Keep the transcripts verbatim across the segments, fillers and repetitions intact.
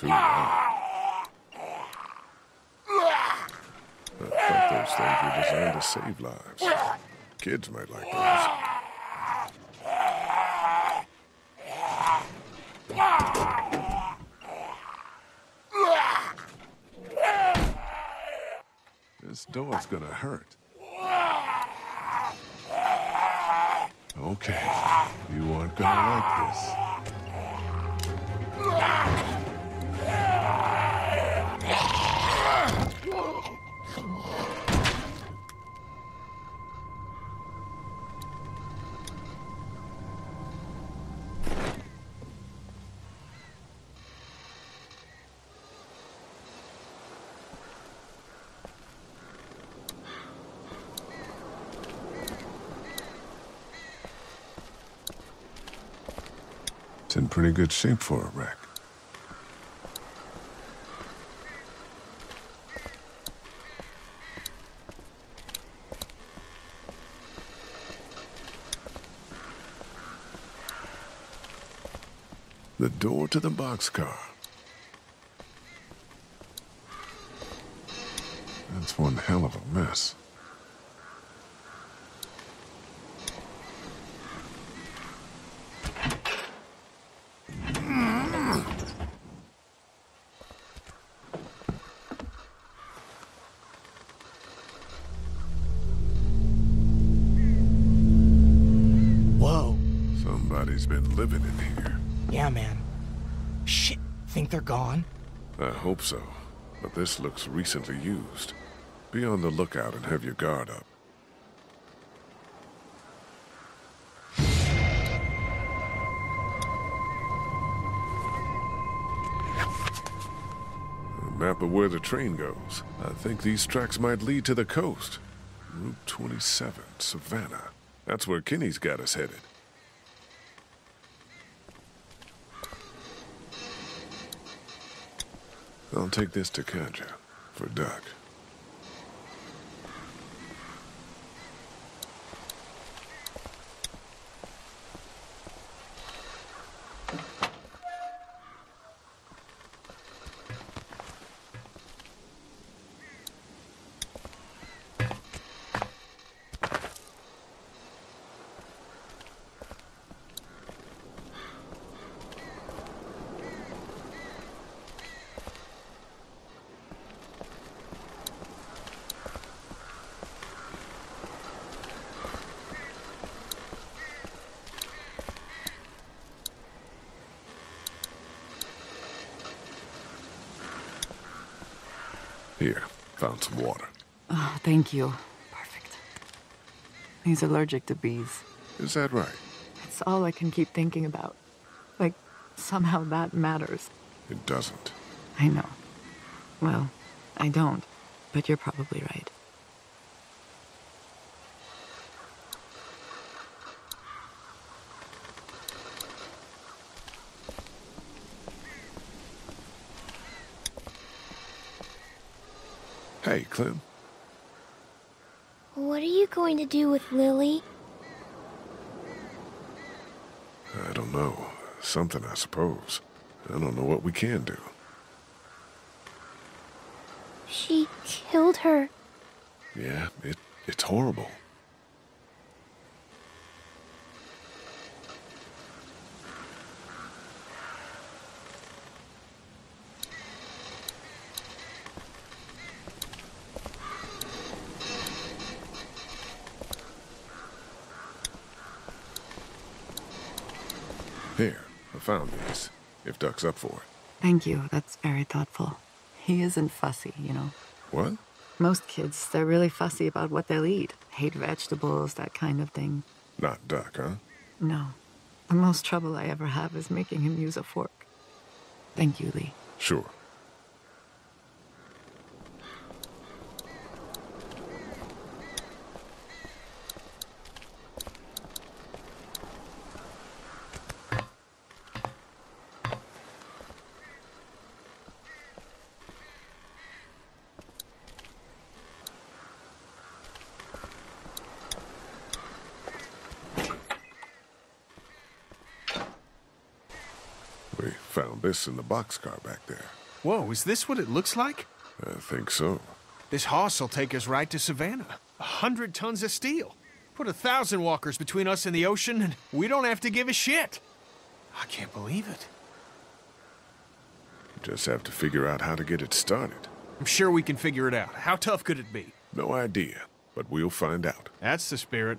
too long. Not like those things are designed to save lives. Kids might like those. This door's gonna hurt. Okay, you aren't gonna like this. It's in pretty good shape for a wreck. The door to the boxcar. That's one hell of a mess. Somebody's been living in here. Yeah, man. Shit, think they're gone? I hope so, but this looks recently used. Be on the lookout and have your guard up. A map of where the train goes. I think these tracks might lead to the coast. Route twenty-seven, Savannah. That's where Kenny's got us headed. I'll take this to Kaja for Duck. Here, found some water. Oh, thank you. Perfect. He's allergic to bees. Is that right? That's all I can keep thinking about. Like, somehow that matters. It doesn't. I know. Well, I don't, but you're probably right. Hey, Clem. What are you going to do with Lily? I don't know. Something, I suppose. I don't know what we can do. She killed her. Yeah, it, it's horrible. Here, I found these, if Duck's up for it. Thank you, that's very thoughtful. He isn't fussy, you know. What? Most kids, they're really fussy about what they'll eat. Hate vegetables, that kind of thing. Not Duck, huh? No. The most trouble I ever have is making him use a fork. Thank you, Lee. Sure. We found this in the boxcar back there. Whoa, is this what it looks like? I think so. This hoss will take us right to Savannah. A hundred tons of steel. Put a thousand walkers between us and the ocean, and we don't have to give a shit. I can't believe it. Just have to figure out how to get it started. I'm sure we can figure it out. How tough could it be? No idea, but we'll find out. That's the spirit.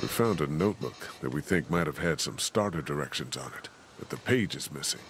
We found a notebook that we think might have had some starter directions on it, but the page is missing.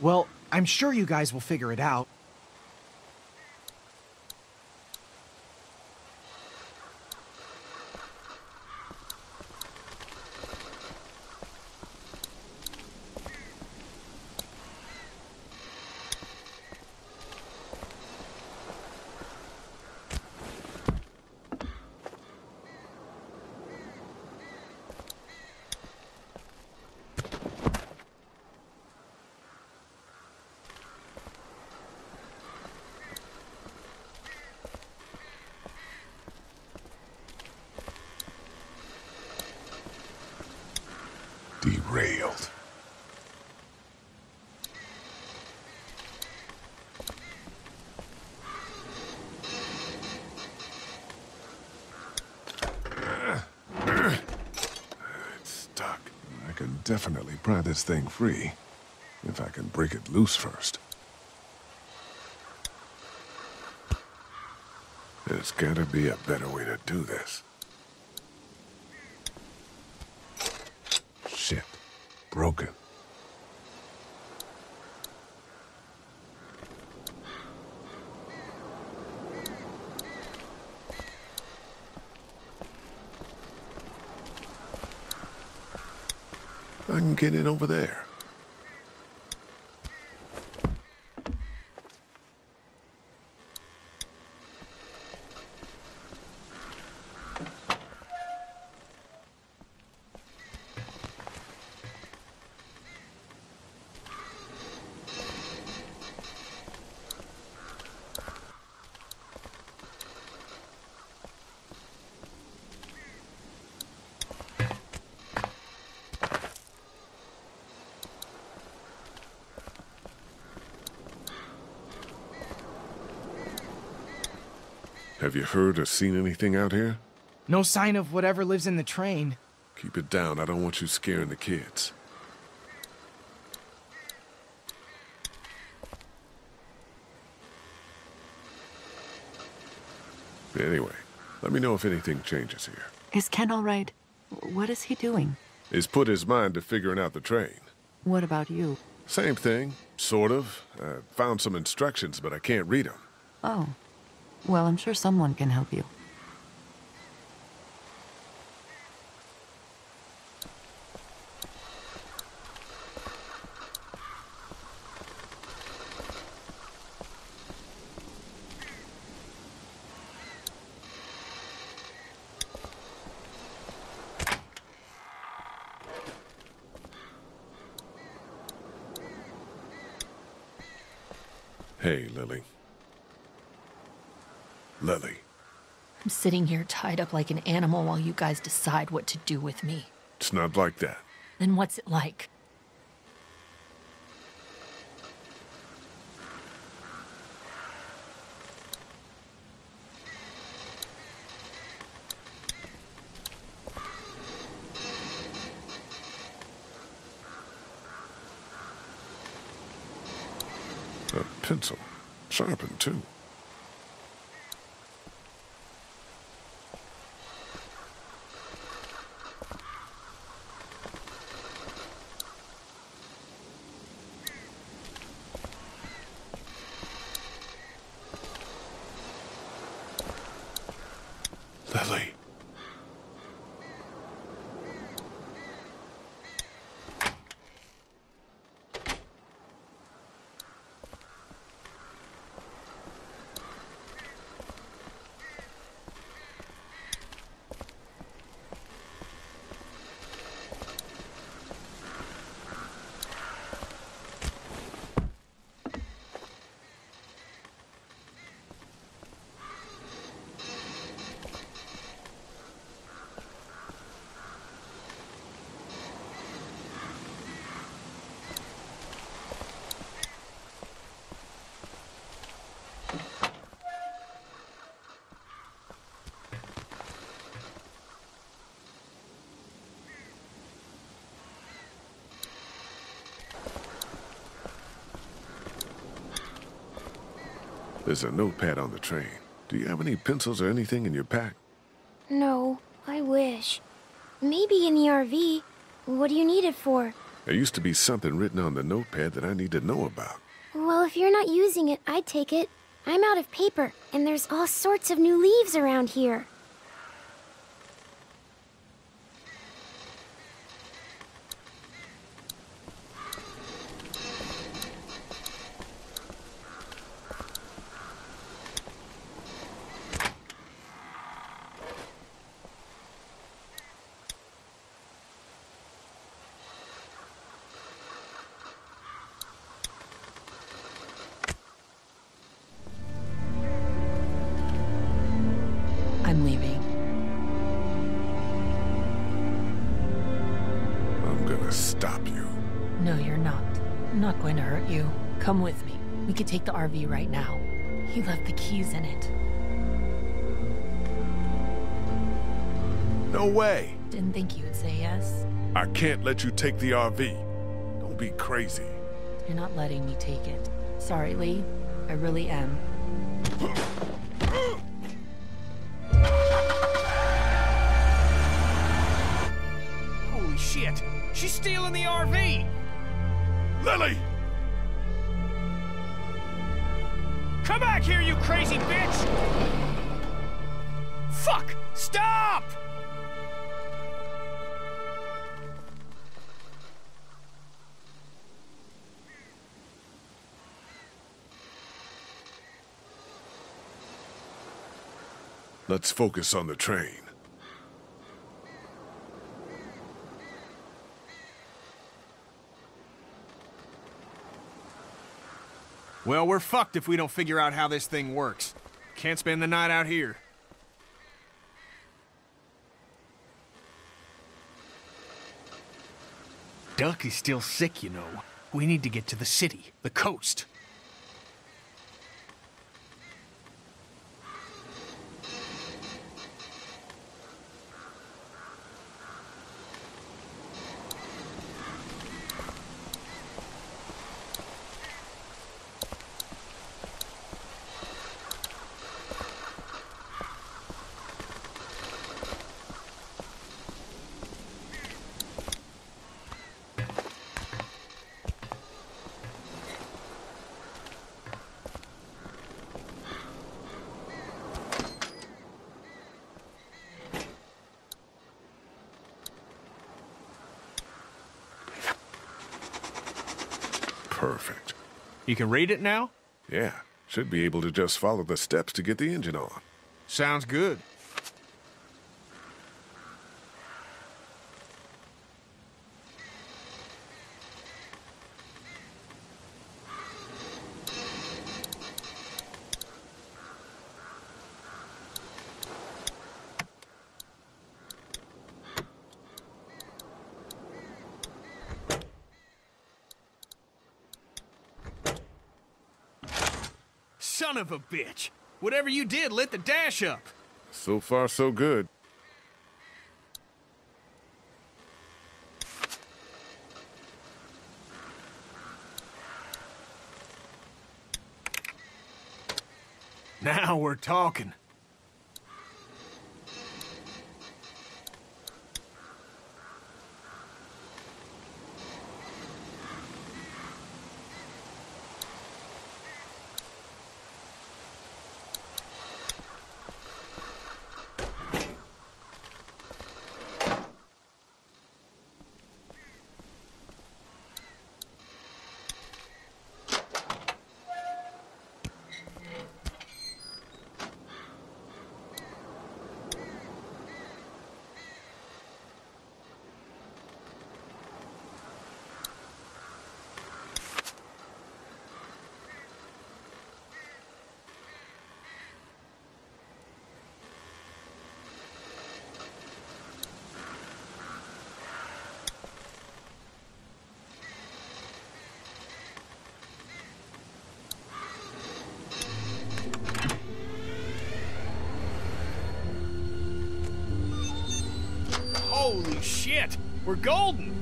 Well, I'm sure you guys will figure it out. Derailed. It's stuck. I can definitely pry this thing free, if I can break it loose first. There's gotta be a better way to do this. Broken. I can get in over there. Have you heard or seen anything out here? No sign of whatever lives in the train. Keep it down. I don't want you scaring the kids. Anyway, let me know if anything changes here. Is Ken all right? What is he doing? He's put his mind to figuring out the train. What about you? Same thing, sort of. I found some instructions, but I can't read them. Oh. Well, I'm sure someone can help you. Hey, Lily. Lily. I'm sitting here tied up like an animal while you guys decide what to do with me. It's not like that. Then what's it like? A pencil. Sharpened, too. Lily. There's a notepad on the train. Do you have any pencils or anything in your pack? No, I wish. Maybe in the R V. What do you need it for? There used to be something written on the notepad that I need to know about. Well, if you're not using it, I'd take it. I'm out of paper, and there's all sorts of new leaves around here. Come with me. We could take the R V right now. He left the keys in it. No way! Didn't think you would say yes. I can't let you take the R V. Don't be crazy. You're not letting me take it. Sorry, Lee. I really am. Holy shit! She's stealing the R V! Lily! Come back here, you crazy bitch! Fuck! Stop! Let's focus on the train. Well, we're fucked if we don't figure out how this thing works. Can't spend the night out here. Duck is still sick, you know. We need to get to the city, the coast. Perfect. You can read it now? Yeah. Should be able to just follow the steps to get the engine on. Sounds good. son of a bitch. Whatever you did lit the dash up. So far, so good. Now we're talking. Holy shit! We're golden!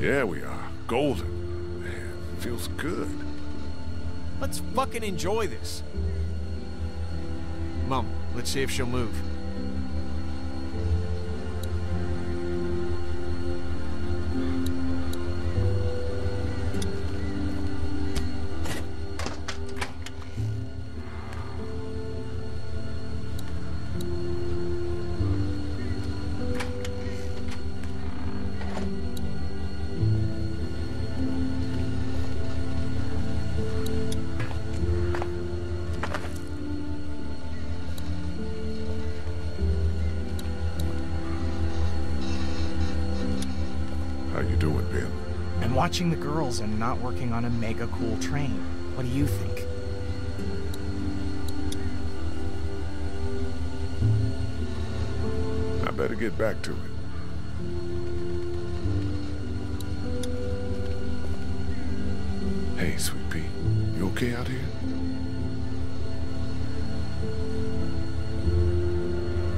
Yeah, we are. Golden. Man, feels good. Let's fucking enjoy this. Mom, let's see if she'll move. Watching the girls and not working on a mega cool train. What do you think? I better get back to it. Hey, Sweet Pea, you okay out here?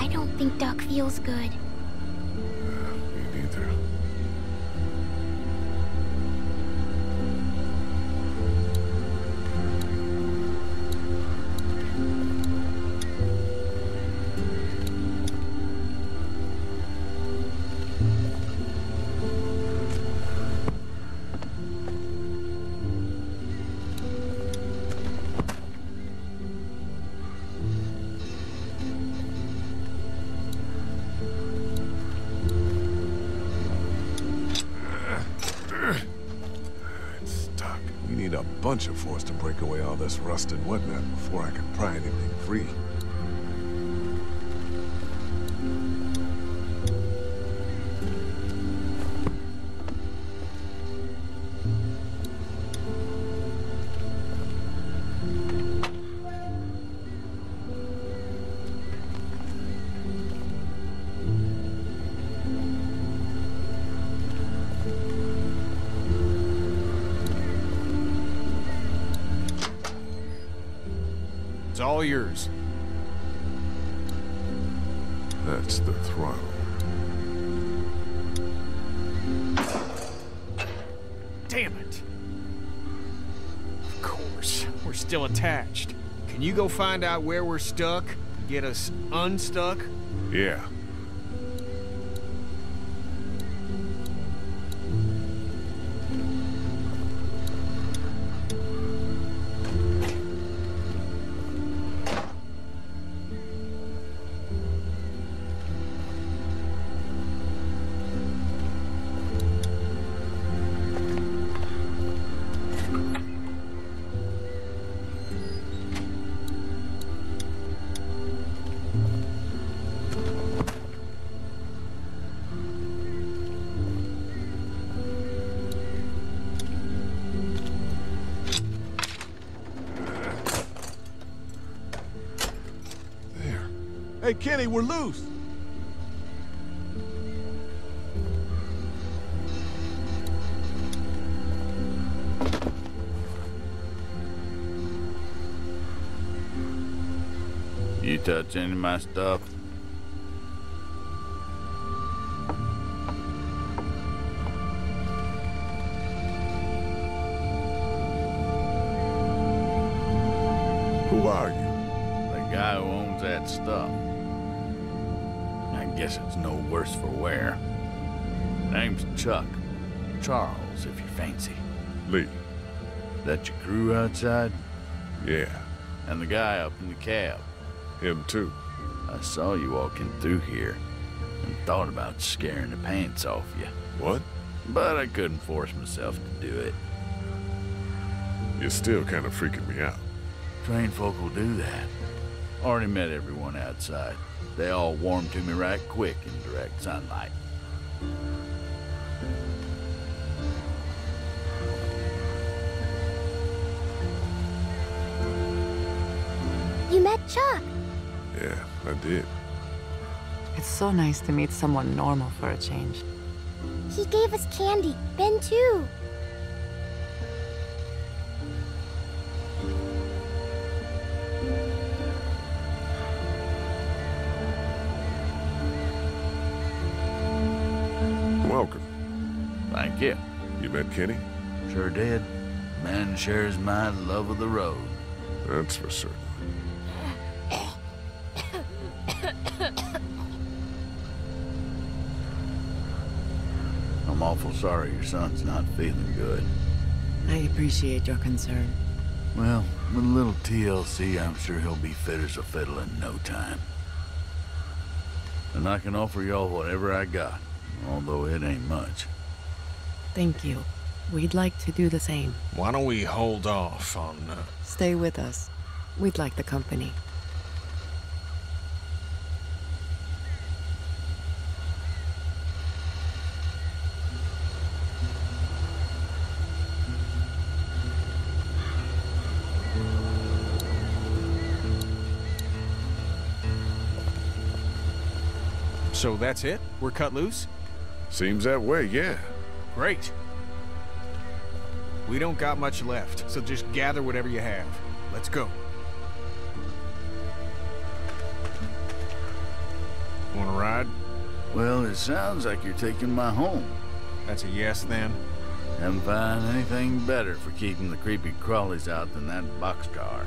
I don't think Duck feels good. Bunch of force to break away all this rust and whatnot before I can pry anything free. All yours. That's the throttle. Damn it! Of course, we're still attached. Can you go find out where we're stuck? Get us unstuck? Yeah. Hey, Kenny, we're loose! touch any of my stuff? Who are you? The guy who owns that stuff. I guess it's no worse for wear. Name's Chuck. Charles, if you fancy. Lee. That your crew outside? Yeah. And the guy up in the cab? Him too. I saw you walking through here and thought about scaring the pants off you. What? But I couldn't force myself to do it. You're still kind of freaking me out. Train folk will do that. Already met everyone outside. They all warmed to me right quick in direct sunlight. You met Chuck. Yeah, I did. It's so nice to meet someone normal for a change. He gave us candy. Ben too. Welcome. Thank you. You met Kenny? Sure did. Man shares my love of the road. That's for certain. I'm awful sorry your son's not feeling good. I appreciate your concern. Well, with a little T L C, I'm sure he'll be fit as a fiddle in no time. And I can offer y'all whatever I got, although it ain't much. Thank you. We'd like to do the same. Why don't we hold off on... Uh... Stay with us. We'd like the company. So that's it? We're cut loose? Seems that way, yeah. Great. We don't got much left, so just gather whatever you have. Let's go. Want to ride? Well, it sounds like you're taking my home. That's a yes, then? Haven't found anything better for keeping the creepy crawlies out than that boxcar.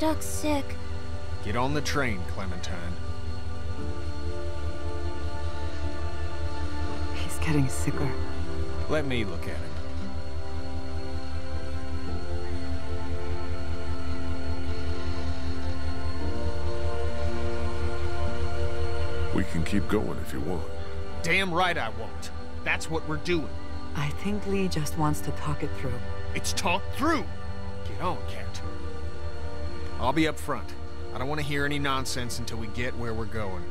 Duck's sick. Get on the train, Clementine. He's getting sicker. Let me look at him. We can keep going if you want. Damn right I won't. That's what we're doing. I think Lee just wants to talk it through. It's talked through! Get on, cat. I'll be up front. I don't want to hear any nonsense until we get where we're going.